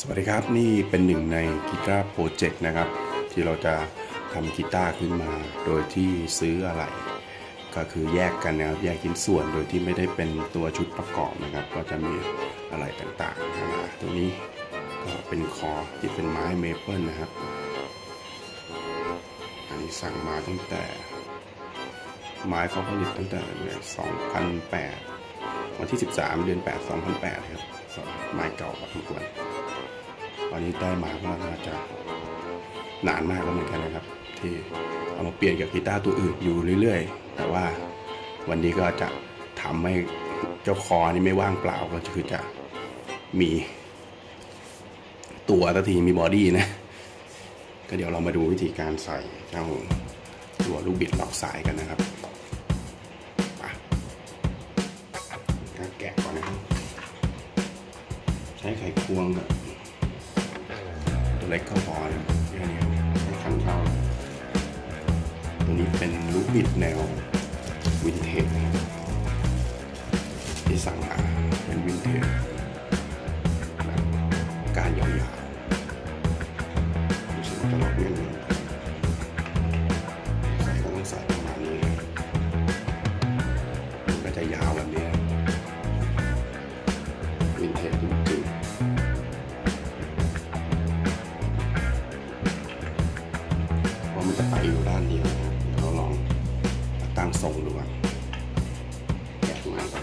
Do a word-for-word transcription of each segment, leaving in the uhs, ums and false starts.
สวัสดีครับนี่เป็นหนึ่งในกีตาร์โปรเจกต์นะครับที่เราจะทำกีตาร์ขึ้นมาโดยที่ซื้ออะไรก็คือแยกกันนะครับแยกชิ้นส่วนโดยที่ไม่ได้เป็นตัวชุดประกอบนะครับก็จะมีอะไรต่างๆมาตัวนี้ก็เป็นคอที่เป็นไม้เมเปิลนะครับอันนี้สั่งมาตั้งแต่ไม้เขาผลิตตั้งแต่สองพันแปดวันที่สิบสามเดือนแปด สองพันแปดครับไม้เก่าพอสมควรตอนนี้ได้มาก็น่าจะนานมากแล้วเหมือนกันนะครับที่เอามาเปลี่ยนกับกีตาร์ตัวอื่นอยู่เรื่อยๆแต่ว่าวันนี้ก็จะทำให้เจ้าคอนี่ไม่ว่างเปล่าก็คือจะมีตัวสักทีมีบอดี้นะก็เดี๋ยวเรามาดูวิธีการใส่เจ้าตัวลูกบิดหลอกสายกันนะครับแกะก่อนนะครับใช้ไขควงกับตัวเล็กเข้าพอนะอย่างนี้ใช้คันเข้าตัวนี้เป็นลูกบิดแนววินเทจที่สั่งมาเป็นวินเทจการยาวๆรู้สึกว่าจะล็อกเงินใส่ก็ต้องใส่ประมาณนี้มันก็จะยาวแบบนี้วินเทจจริงๆเพราะมันจะไปอยู่ด้านเดียวเราลองตั้งทรงดูว่าแกะมาก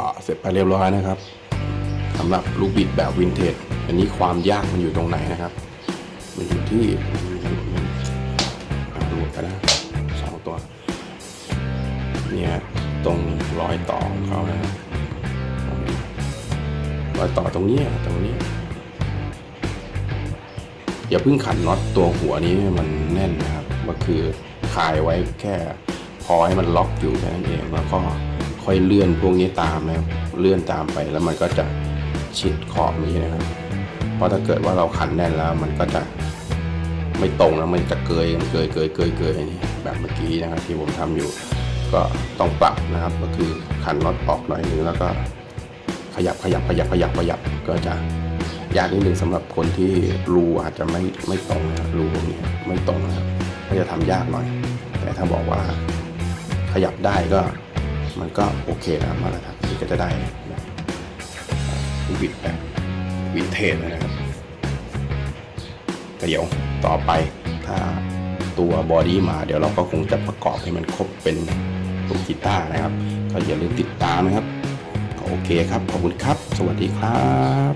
็เสร็จไปเรียบร้อยนะครับสำหรับลูกบิดแบบวินเทจอันนี้ความยากมันอยู่ตรงไหนนะครับมันอยู่ที่ดูกันนะสองตัวเนี่ยตรงรอยต่อเขานะรอยต่อตรงนี้ตรงนี้อย่าเพิ่งขันน็อตตัวหัวนี้มันแน่นนะครับก็คือคายไว้แค่พอให้มันล็อกอยู่แค่นั้นเองแล้วก็ค่อยเลื่อนพวกนี้ตามนะครับเลื่อนตามไปแล้วมันก็จะชิดขอบนี้นะครับเพราะถ้าเกิดว่าเราขันแน่นแล้วมันก็จะไม่ตรงแล้วมันจะเกยเกยเกยเกยเกยนี่แบบเมื่อกี้นะครับที่ผมทำอยู่ก็ต้องปรับนะครับก็คือขันน็อตออกหน่อยนึงแล้วก็ขยับขยับขยับขยับขยับก็จะยากนิดนึงสำหรับคนที่รูอาจจะไม่ไม่ตรงนะรูนี้ไม่ตรงนะก็จะทำยากหน่อยแต่ถ้าบอกว่าขยับได้ก็มันก็โอเคนะมาแล้วครับนี่ก็จะได้บิดแบบวินเทจนะครับแต่เดี๋ยวต่อไปถ้าตัวบอดี้มาเดี๋ยวเราก็คงจะประกอบให้มันครบเป็นตัวกีตาร์นะครับก็อย่าลืมติดตามนะครับก็โอเคครับขอบคุณครับสวัสดีครับ